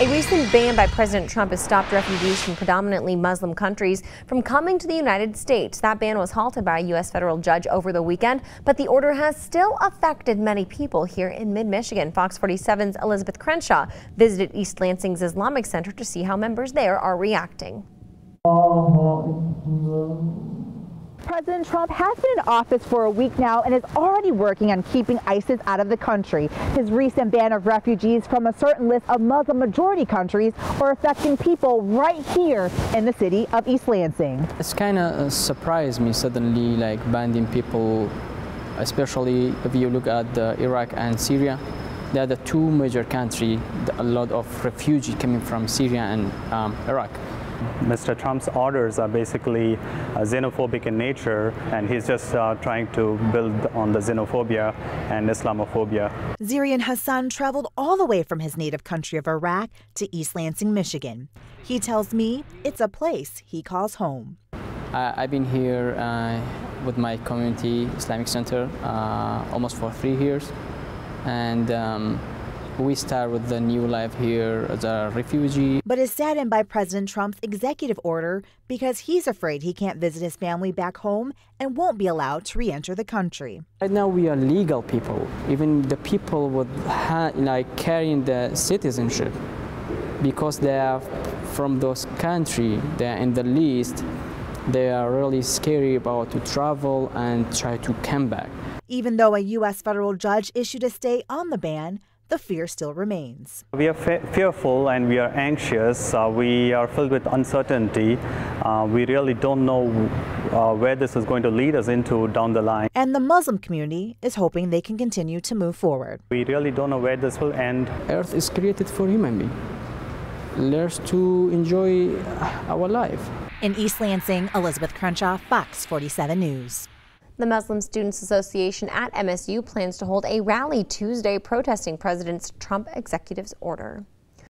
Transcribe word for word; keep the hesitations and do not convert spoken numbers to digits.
A recent ban by President Trump has stopped refugees from predominantly Muslim countries from coming to the United States. That ban was halted by a U S federal judge over the weekend, but the order has still affected many people here in mid-Michigan. Fox forty-seven's Elizabeth Crenshaw visited East Lansing's Islamic Center to see how members there are reacting. President Trump has been in office for a week now and is already working on keeping ISIS out of the country. His recent ban of refugees from a certain list of Muslim-majority countries are affecting people right here in the city of East Lansing. It's kind of surprised me suddenly, like banning people, especially if you look at uh, Iraq and Syria. They are the two major countries, a lot of refugees coming from Syria and um, Iraq. Mister Trump's orders are basically uh, xenophobic in nature, and he's just uh, trying to build on the xenophobia and Islamophobia. Zirian Hassan traveled all the way from his native country of Iraq to East Lansing, Michigan. He tells me it's a place he calls home. Uh, I've been here uh, with my community, Islamic Center, uh, almost for three years. And um, we start with the new life here as a refugee. But is saddened by President Trump's executive order because he's afraid he can't visit his family back home and won't be allowed to re-enter the country. Right now we are legal people. Even the people with ha like carrying the citizenship, because they are from those countries, they are in the list. They are really scary about to travel and try to come back. Even though a U S federal judge issued a stay on the ban, the fear still remains. We are fe fearful and we are anxious. Uh, we are filled with uncertainty. Uh, we really don't know uh, where this is going to lead us into down the line. And the Muslim community is hoping they can continue to move forward. We really don't know where this will end. Earth is created for human beings. Learns to enjoy our life. In East Lansing, Elizabeth Crenshaw, Fox forty-seven News. The Muslim Students Association at M S U plans to hold a rally Tuesday protesting President Trump's executive order.